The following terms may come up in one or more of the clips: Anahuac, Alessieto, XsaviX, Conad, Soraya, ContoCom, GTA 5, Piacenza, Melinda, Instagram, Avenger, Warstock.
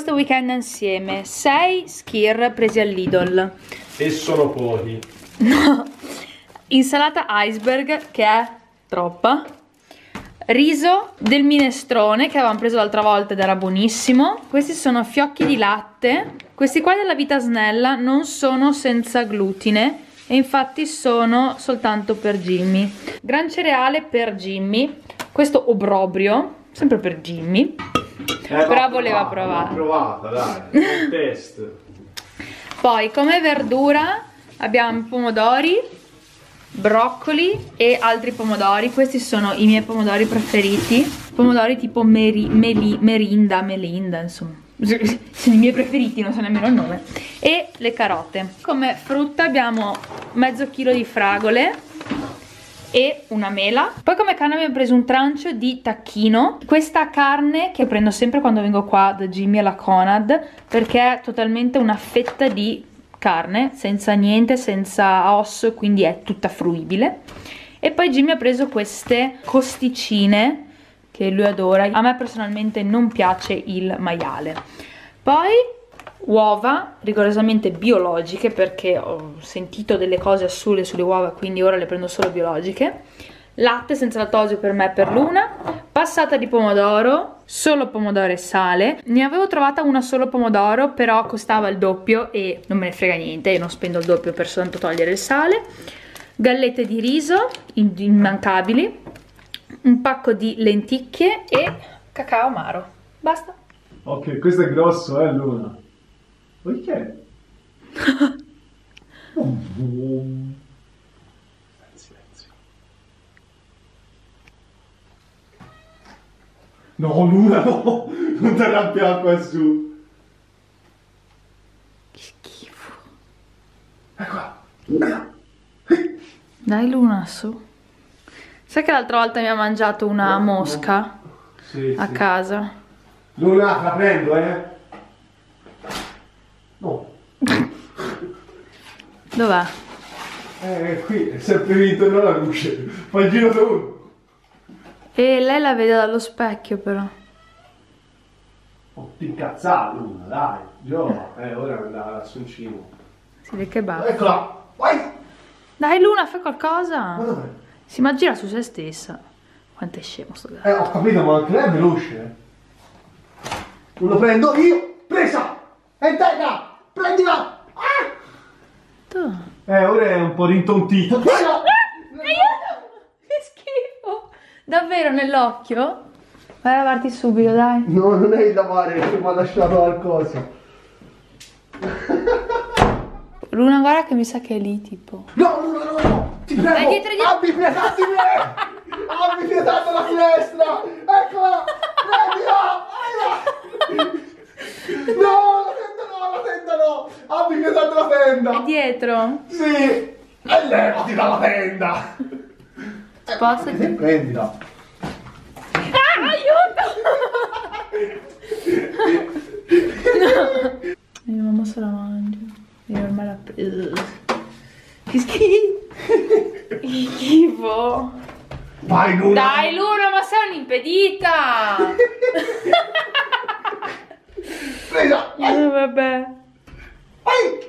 questo weekend insieme. 6 skir presi all'Idol. E sono pochi. No. Insalata iceberg, che è troppa. Riso del minestrone che avevamo preso l'altra volta ed era buonissimo. Questi sono fiocchi di latte. Questi qua della Vita Snella non sono senza glutine e infatti sono soltanto per Jimmy. Gran cereale per Jimmy. Questo obrobrio, sempre per Jimmy. Però voleva provare. Provata, dai, un test. Poi come verdura abbiamo pomodori, broccoli e altri pomodori. Questi sono i miei pomodori preferiti. Pomodori tipo melinda, insomma. Sono i miei preferiti, non so nemmeno il nome. E le carote. Come frutta abbiamo mezzo chilo di fragole e una mela. Poi come carne abbiamo preso un trancio di tacchino. Questa carne che prendo sempre quando vengo qua da Jimmy alla Conad, perché è totalmente una fetta di carne, senza niente, senza osso, quindi è tutta fruibile. E poi Jimmy ha preso queste costicine che lui adora. A me personalmente non piace il maiale. Poi uova rigorosamente biologiche, perché ho sentito delle cose assurde sulle uova, quindi ora le prendo solo biologiche. Latte senza lattosio per me e per Luna. Passata di pomodoro, solo pomodoro e sale. Ne avevo trovata una solo pomodoro, però costava il doppio e non me ne frega niente, io non spendo il doppio per soltanto togliere il sale. Gallette di riso, immancabili. Un pacco di lenticchie e cacao amaro. Basta. Ok, questo è grosso, Luna? Perché? No, Luna, no! Non ti arrabbiare qua su! Che schifo! Eccola! Dai, Luna, su! Sai che l'altra volta mi ha mangiato una mosca? Sì, a casa? Luna, la prendo, No! Dov'è? Qui, è sempre intorno alla luce! Fai il giro tu! E lei la vede dallo specchio, però. Oh, ti incazzare, Luna, dai. Giova, ora andava l'assoncino. Si vede che basta. Eccola, vai! Dai, Luna, fai qualcosa. Ma dov'è? Si gira su se stessa. Quanto è scemo sto gatto. Ho capito, ma anche lei è veloce. Non lo prendo io. Presa! E dai, là! Prendila! Ah! Tu. Ora è un po' rintontito. Davvero nell'occhio? Vai a lavarti subito, dai. No, non è il lavare, mi ha lasciato qualcosa. Luna, guarda che mi sa che è lì, tipo. No, Luna, no, no! Ti prego! È dietro di me! Abbi pietà di me! Abbi pietà dalla finestra! Eccola! Prendila! No, la tenda no! Abbi pietà dalla tenda! È dietro? Sì! E levati dalla tenda! Posso? Prendila. Ah, aiuto! No. Mia mamma se la mangia. Io ormai l'ho presa. Che schifo. Vai, Luna. Dai, Luna, ma sei un'impedita. Presa. Vabbè.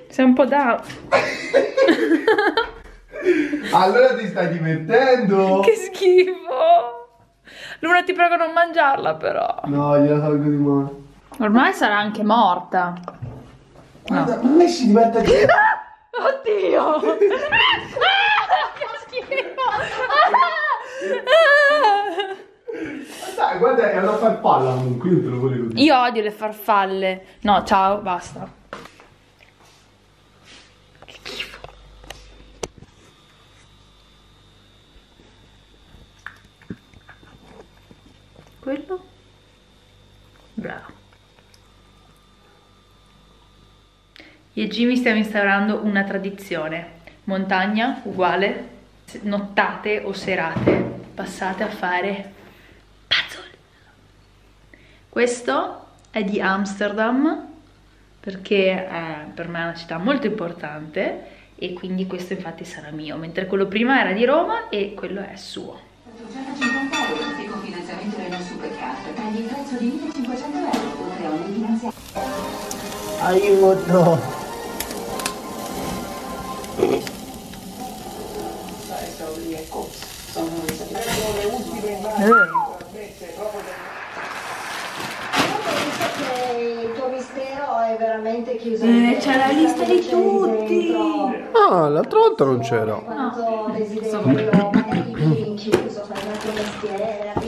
Sei un po' down. Allora ti stai divertendo? Che schifo! Luna, ti prego non mangiarla, però. No, gliela tolgo di mano. Ormai sarà anche morta. Guarda, no. Ma lei si diverte di... Ah! Oddio! Ah! Che schifo! Ah! Dai, guarda, è una farfalla comunque, io te lo volevo dire. Io odio le farfalle. No, ciao, basta. Quello? Bravo. Io e Jimmy stiamo instaurando una tradizione. Montagna uguale nottate o serate passate a fare puzzle. Questo è di Amsterdam, perché per me è una città molto importante e quindi questo infatti sarà mio, mentre quello prima era di Roma e quello è suo. Euro, oltre a un Aiuto! Il tuo mistero è veramente chiuso. C'è la lista di tutti. Ah, l'altra volta non c'era. Quanto desiderio magari chiuso, fare un altro mestiere.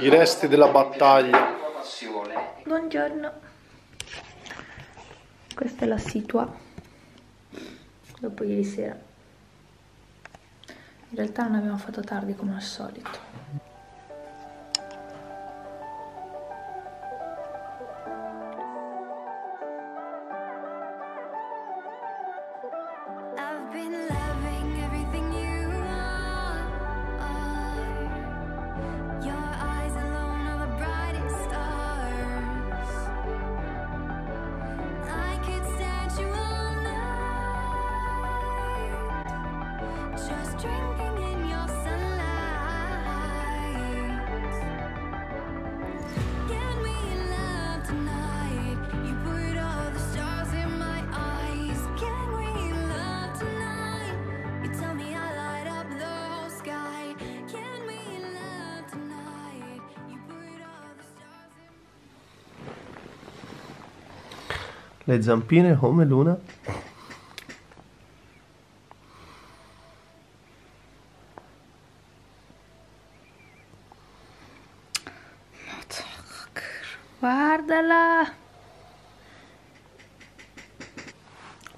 I resti della battaglia. Buongiorno. Questa è la situa dopo ieri sera. In realtà non abbiamo fatto tardi come al solito. Le zampine come Luna. Guardala.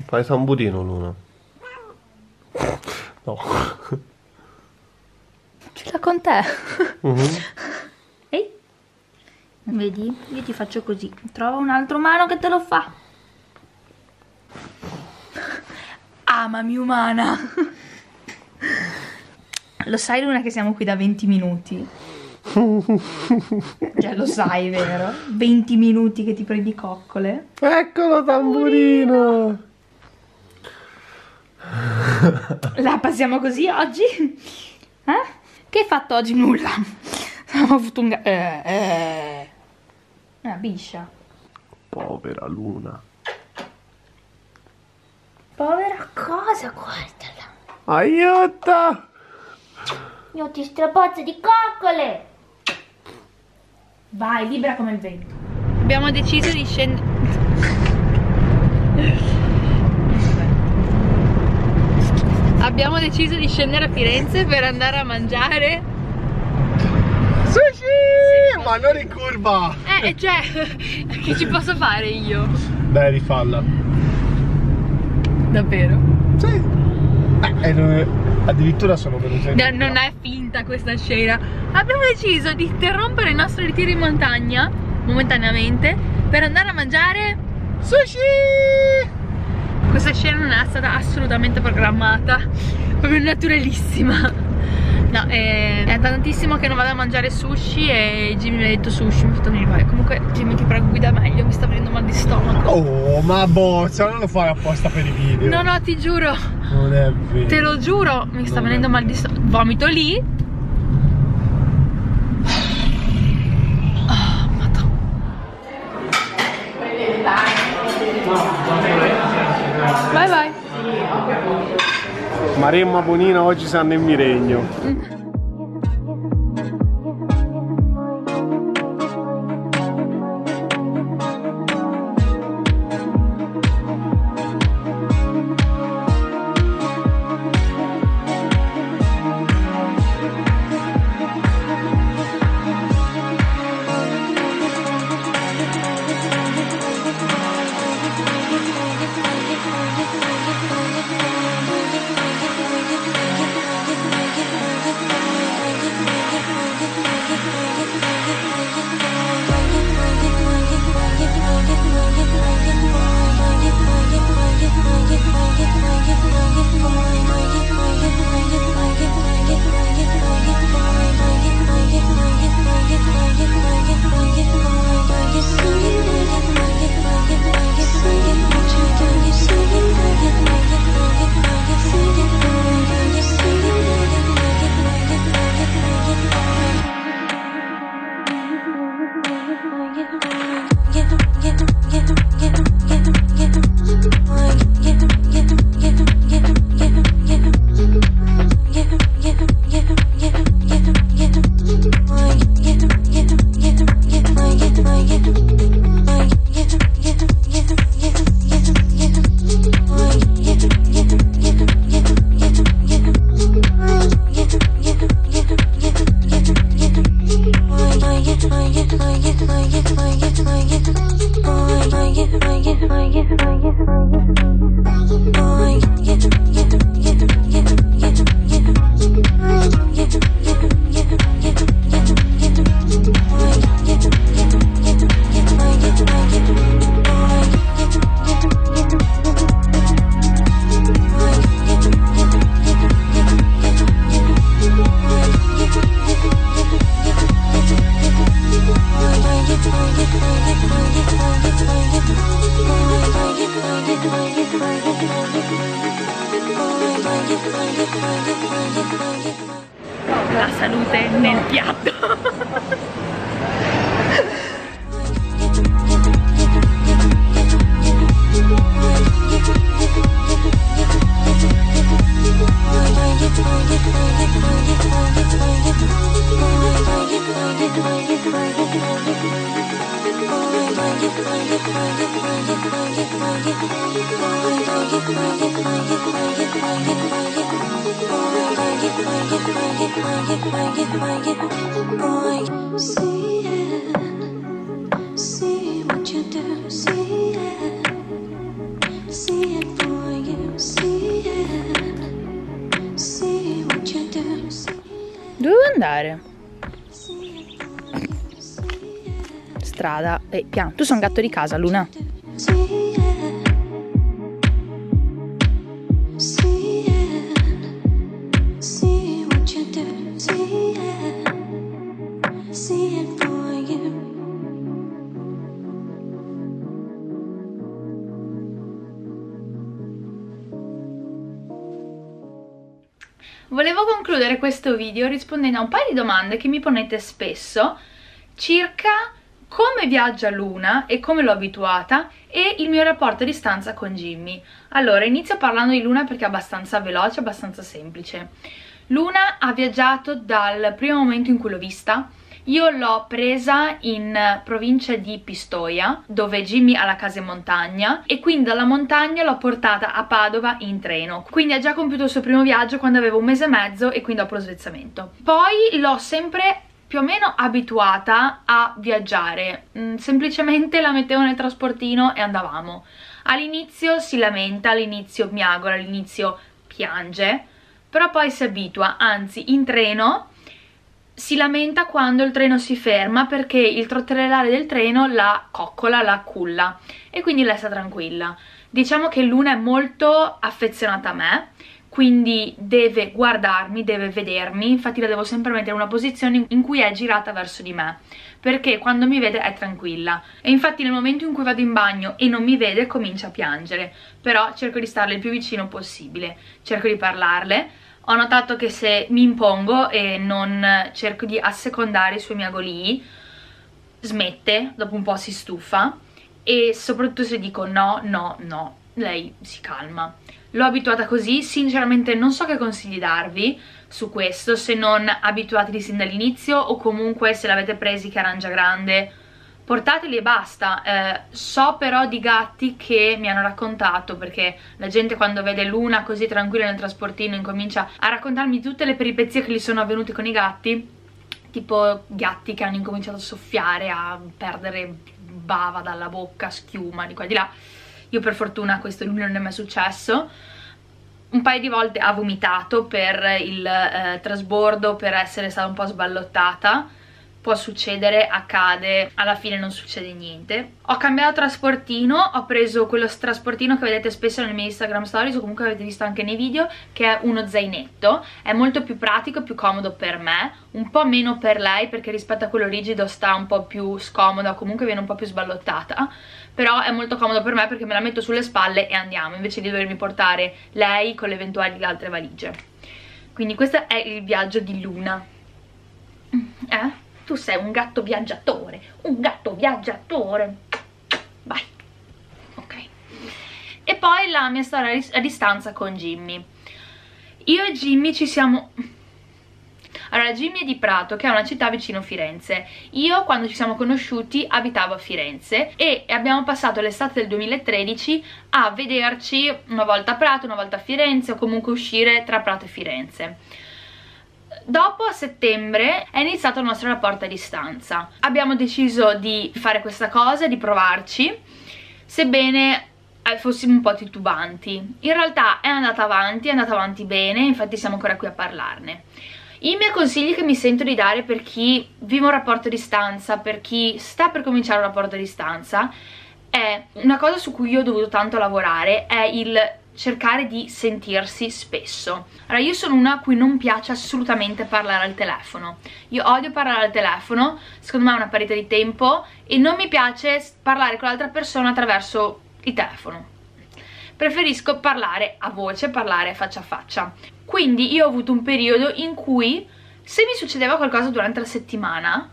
Fai tambudino Luna. No. Ce l'ha con te. Ehi. Vedi? Io ti faccio così. Trova un altro umano che te lo fa. Amami umana. Lo sai Luna che siamo qui da 20 minuti? Cioè lo sai, vero? 20 minuti che ti prendi coccole. Eccolo tamburino. La passiamo così oggi? Eh? Che hai fatto oggi? Nulla. Ho avuto un... Una biscia. Povera Luna. Povera cosa, guardala. Aiuto! Io ti strapazzo di coccole. Vai, libera come il vento. Abbiamo deciso di scendere. Abbiamo deciso di scendere a Firenze per andare a mangiare sushi! Sì, ma non in curva! Cioè, che ci posso fare io? Dai, rifalla. Davvero? Sì. Addirittura sono venuta in mano. Non è finta questa scena. Abbiamo deciso di interrompere il nostro ritiro in montagna momentaneamente per andare a mangiare sushi. Questa scena non è stata assolutamente programmata, proprio naturalissima. No, è tantissimo che non vado a mangiare sushi e Jimmy mi ha detto sushi, mi ha fatto venire male. Comunque Jimmy ti prego guida meglio, mi sta venendo mal di stomaco. Oh ma boh, cioè non lo fai apposta per i video. No no, ti giuro. Non è vero. Te lo giuro, mi sta venendo mal di stomaco. Vomito lì. Oh madonna. Bye bye. Maremma Bonina oggi stanno in Miregno. la salute nel piatto. Dovevo andare. Strada e piano. Tu sei un gatto di casa, Luna. Volevo concludere questo video rispondendo a un paio di domande che mi ponete spesso circa come viaggia Luna e come l'ho abituata e il mio rapporto a distanza con Jimmy. Allora, inizio parlando di Luna perché è abbastanza veloce, abbastanza semplice. Luna ha viaggiato dal primo momento in cui l'ho vista. Io l'ho presa in provincia di Pistoia, dove Jimmy ha la casa in montagna, e quindi dalla montagna l'ho portata a Padova in treno. Quindi ha già compiuto il suo primo viaggio quando avevo 1 mese e mezzo e quindi dopo lo svezzamento. Poi l'ho sempre più o meno abituata a viaggiare, semplicemente la mettevo nel trasportino e andavamo. All'inizio si lamenta, all'inizio miagola, all'inizio piange, però poi si abitua, anzi in treno si lamenta quando il treno si ferma perché il trotterellare del treno la coccola, la culla, e quindi lei sta tranquilla. Diciamo che Luna è molto affezionata a me, quindi deve guardarmi, deve vedermi, infatti la devo sempre mettere in una posizione in cui è girata verso di me, perché quando mi vede è tranquilla, e infatti nel momento in cui vado in bagno e non mi vede comincia a piangere, però cerco di starle il più vicino possibile, cerco di parlarle. Ho notato che se mi impongo e non cerco di assecondare i suoi miagolii, smette, dopo un po' si stufa, e soprattutto se dico no, no, no, lei si calma. L'ho abituata così, sinceramente non so che consigli darvi su questo, se non abituateli sin dall'inizio, o comunque se l'avete presi che arancia grande, portateli e basta. So però di gatti che mi hanno raccontato, perché la gente quando vede Luna così tranquilla nel trasportino incomincia a raccontarmi tutte le peripezie che gli sono avvenute con i gatti, tipo gatti che hanno incominciato a soffiare, a perdere bava dalla bocca, schiuma di qua e di là. Io per fortuna questo non è mai successo. Un paio di volte ha vomitato per il trasbordo, per essere stata un po' sballottata. Può succedere, accade, alla fine non succede niente. Ho cambiato trasportino, ho preso quello trasportino che vedete spesso nelle mie Instagram stories o comunque avete visto anche nei video, che è uno zainetto, è molto più pratico, più comodo per me, un po' meno per lei perché rispetto a quello rigido sta un po' più scomoda o comunque viene un po' più sballottata, però è molto comodo per me perché me la metto sulle spalle e andiamo, invece di dovermi portare lei con le eventuali altre valigie. Quindi questo è il viaggio di Luna. Tu sei un gatto viaggiatore, vai, ok. E poi la mia storia a distanza con Jimmy. Io e Jimmy ci siamo... Allora, Jimmy è di Prato, che è una città vicino Firenze. Io, quando ci siamo conosciuti, abitavo a Firenze e abbiamo passato l'estate del 2013 a vederci una volta a Prato, una volta a Firenze, o comunque uscire tra Prato e Firenze. Dopo, a settembre, è iniziato il nostro rapporto a distanza. Abbiamo deciso di fare questa cosa, di provarci, sebbene fossimo un po' titubanti. In realtà è andata avanti bene, infatti siamo ancora qui a parlarne. I miei consigli che mi sento di dare per chi vive un rapporto a distanza, per chi sta per cominciare un rapporto a distanza, è una cosa su cui io ho dovuto tanto lavorare, è il cercare di sentirsi spesso. Allora, io sono una a cui non piace assolutamente parlare al telefono, io odio parlare al telefono, secondo me è una perdita di tempo e non mi piace parlare con l'altra persona attraverso il telefono, preferisco parlare a voce, parlare faccia a faccia. Quindi io ho avuto un periodo in cui se mi succedeva qualcosa durante la settimana,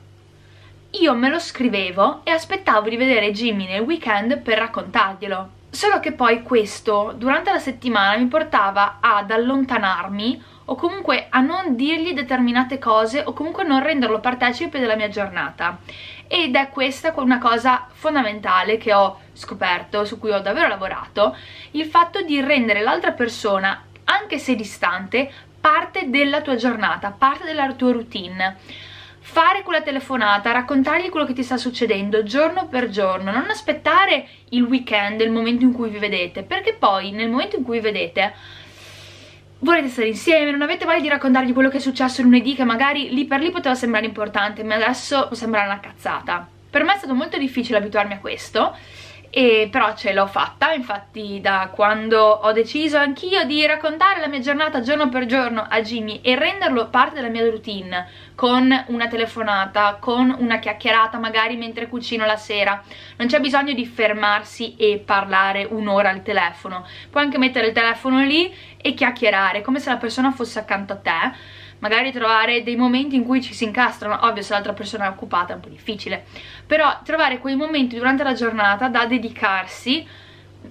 io me lo scrivevo e aspettavo di vedere Jimmy nel weekend per raccontarglielo. Solo che poi questo, durante la settimana, mi portava ad allontanarmi o comunque a non dirgli determinate cose o comunque non renderlo partecipe della mia giornata. Ed è questa una cosa fondamentale che ho scoperto, su cui ho davvero lavorato, il fatto di rendere l'altra persona, anche se distante, parte della tua giornata, parte della tua routine. Fare quella telefonata, raccontargli quello che ti sta succedendo giorno per giorno, non aspettare il weekend, il momento in cui vi vedete, perché poi nel momento in cui vi vedete volete stare insieme, non avete voglia di raccontargli quello che è successo lunedì, che magari lì per lì poteva sembrare importante, ma adesso sembra una cazzata. Per me è stato molto difficile abituarmi a questo, e però ce l'ho fatta. Infatti da quando ho deciso anch'io di raccontare la mia giornata giorno per giorno a Jimmy e renderlo parte della mia routine, con una telefonata, con una chiacchierata magari mentre cucino la sera, non c'è bisogno di fermarsi e parlare un'ora al telefono, puoi anche mettere il telefono lì e chiacchierare come se la persona fosse accanto a te, magari trovare dei momenti in cui ci si incastrano. Ovvio, se l'altra persona è occupata è un po' difficile, però trovare quei momenti durante la giornata da dedicarsi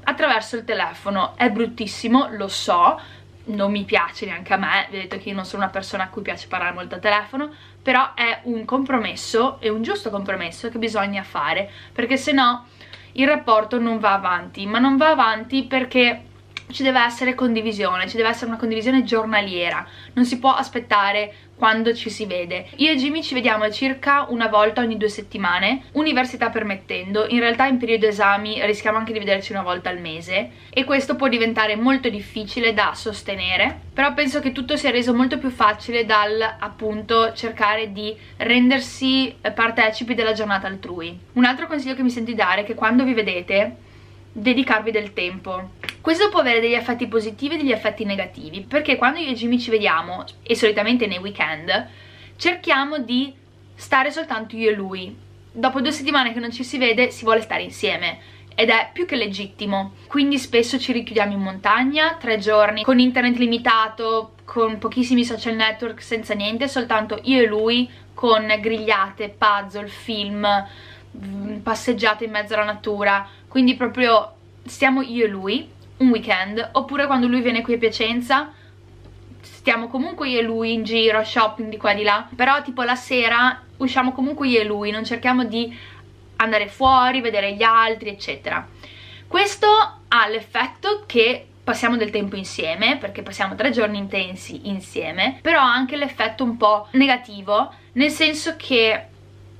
attraverso il telefono. È bruttissimo, lo so, non mi piace neanche a me, vedete che io non sono una persona a cui piace parlare molto al telefono, però è un compromesso, è un giusto compromesso che bisogna fare, perché se no il rapporto non va avanti, ma non va avanti perché ci deve essere condivisione, ci deve essere una condivisione giornaliera, non si può aspettare quando ci si vede. Io e Jimmy ci vediamo circa una volta ogni 2 settimane, università permettendo, in realtà in periodo esami rischiamo anche di vederci una volta al mese e questo può diventare molto difficile da sostenere, però penso che tutto sia reso molto più facile dal, appunto, cercare di rendersi partecipi della giornata altrui. Un altro consiglio che mi sento di dare è che quando vi vedete dedicarvi del tempo. Questo può avere degli effetti positivi e degli effetti negativi, perché quando io e Jimmy ci vediamo, e solitamente nei weekend, cerchiamo di stare soltanto io e lui. Dopo 2 settimane che non ci si vede, si vuole stare insieme ed è più che legittimo. Quindi spesso ci richiudiamo in montagna 3 giorni, con internet limitato, con pochissimi social network, senza niente, soltanto io e lui, con grigliate, puzzle, film, passeggiate in mezzo alla natura. Quindi proprio stiamo io e lui un weekend, oppure quando lui viene qui a Piacenza stiamo comunque io e lui in giro, shopping di qua e di là, però tipo la sera usciamo comunque io e lui, non cerchiamo di andare fuori, vedere gli altri eccetera. Questo ha l'effetto che passiamo del tempo insieme, perché passiamo 3 giorni intensi insieme, però ha anche l'effetto un po' negativo, nel senso che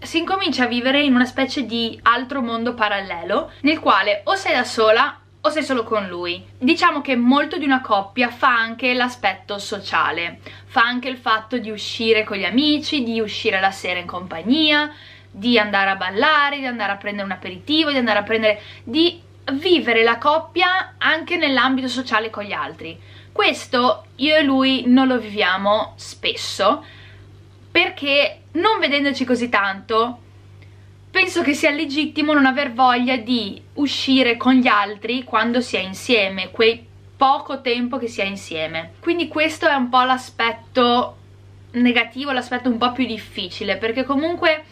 si incomincia a vivere in una specie di altro mondo parallelo nel quale o sei da sola o sei solo con lui. Diciamo che molto di una coppia fa anche l'aspetto sociale, fa anche il fatto di uscire con gli amici, di uscire la sera in compagnia, di andare a ballare, di andare a prendere un aperitivo, di andare a prendere, di vivere la coppia anche nell'ambito sociale con gli altri. Questo io e lui non lo viviamo spesso, perché non vedendoci così tanto penso che sia legittimo non aver voglia di uscire con gli altri quando si è insieme, quel poco tempo che si è insieme. Quindi questo è un po' l'aspetto negativo, l'aspetto un po' più difficile, perché comunque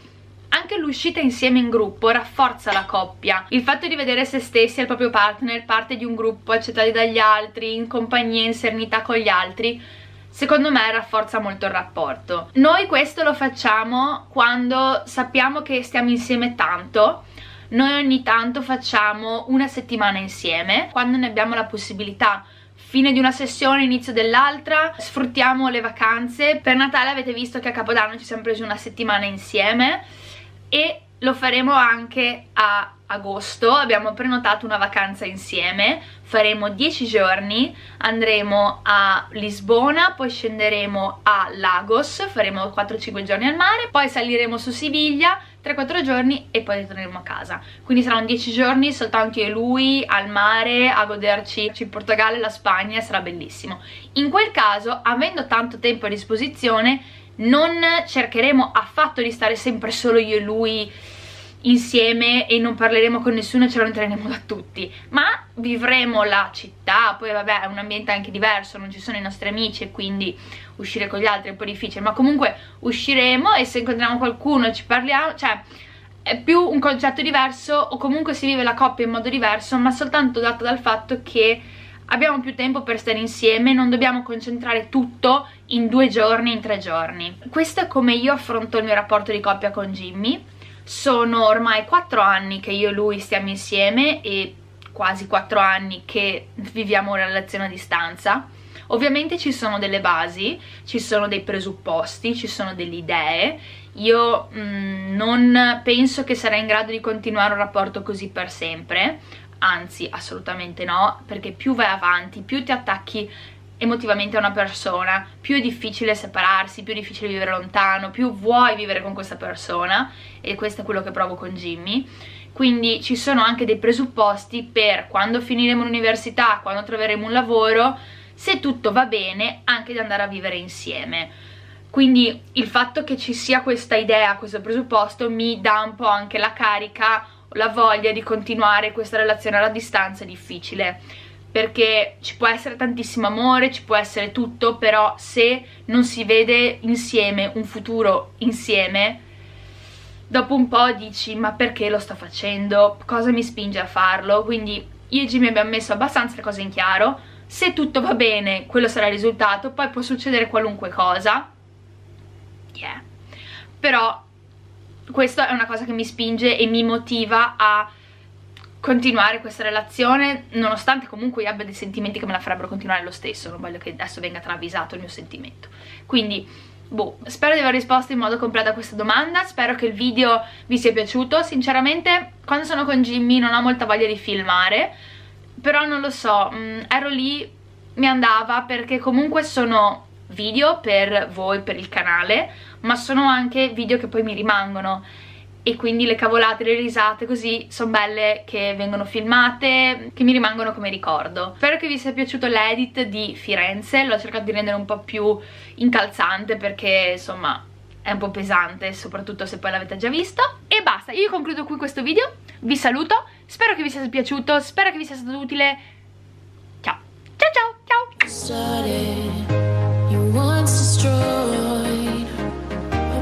anche l'uscita insieme in gruppo rafforza la coppia. Il fatto di vedere se stessi e il proprio partner parte di un gruppo, accettati dagli altri, in compagnia, in serenità con gli altri, secondo me rafforza molto il rapporto. Noi questo lo facciamo quando sappiamo che stiamo insieme tanto. Noi ogni tanto facciamo una settimana insieme, quando ne abbiamo la possibilità. Fine di una sessione, inizio dell'altra, sfruttiamo le vacanze. Per Natale avete visto che a Capodanno ci siamo presi una settimana insieme e lo faremo anche a agosto, abbiamo prenotato una vacanza insieme, faremo 10 giorni, andremo a Lisbona, poi scenderemo a Lagos, faremo 4-5 giorni al mare, poi saliremo su Siviglia, 3-4 giorni e poi ritorneremo a casa. Quindi saranno 10 giorni soltanto io e lui al mare a goderci il Portogallo e la Spagna, sarà bellissimo. In quel caso, avendo tanto tempo a disposizione, non cercheremo affatto di stare sempre solo io e lui insieme e non parleremo con nessuno e ce lo entreremo da tutti, ma vivremo la città. Poi vabbè, è un ambiente anche diverso, non ci sono i nostri amici e quindi uscire con gli altri è un po' difficile, ma comunque usciremo e se incontriamo qualcuno ci parliamo, cioè è più un concetto diverso, o comunque si vive la coppia in modo diverso, ma soltanto dato dal fatto che abbiamo più tempo per stare insieme, non dobbiamo concentrare tutto in 2 giorni, in 3 giorni. Questo è come io affronto il mio rapporto di coppia con Jimmy. Sono ormai 4 anni che io e lui stiamo insieme e quasi 4 anni che viviamo una relazione a distanza. Ovviamente ci sono delle basi, ci sono dei presupposti, ci sono delle idee. Io non penso che sarei in grado di continuare un rapporto così per sempre, anzi assolutamente no, perché più vai avanti, più ti attacchi emotivamente a una persona, più è difficile separarsi, più è difficile vivere lontano, più vuoi vivere con questa persona, e questo è quello che provo con Jimmy. Quindi ci sono anche dei presupposti per quando finiremo l'università, quando troveremo un lavoro, se tutto va bene, anche di andare a vivere insieme. Quindi il fatto che ci sia questa idea, questo presupposto, mi dà un po' anche la carica, la voglia di continuare questa relazione alla distanza difficile, perché ci può essere tantissimo amore, ci può essere tutto, però se non si vede insieme un futuro insieme, dopo un po' dici ma perché lo sto facendo, cosa mi spinge a farlo. Quindi io e Jimmy abbiamo messo abbastanza le cose in chiaro, se tutto va bene quello sarà il risultato, poi può succedere qualunque cosa, yeah. Però questa è una cosa che mi spinge e mi motiva a continuare questa relazione, nonostante comunque io abbia dei sentimenti che me la farebbero continuare lo stesso, non voglio che adesso venga travisato il mio sentimento. Quindi boh, spero di aver risposto in modo completo a questa domanda, spero che il video vi sia piaciuto. Sinceramente quando sono con Jimmy non ho molta voglia di filmare, però non lo so, ero lì, mi andava, perché comunque sono video per voi, per il canale, ma sono anche video che poi mi rimangono, e quindi le cavolate, le risate così sono belle che vengono filmate, che mi rimangono come ricordo. Spero che vi sia piaciuto l'edit di Firenze, l'ho cercato di rendere un po' più incalzante perché insomma è un po' pesante, soprattutto se poi l'avete già visto. E basta, io concludo qui questo video, vi saluto, spero che vi sia piaciuto, spero che vi sia stato utile. Ciao, ciao ciao ciao.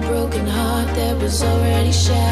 Broken heart that was already shattered.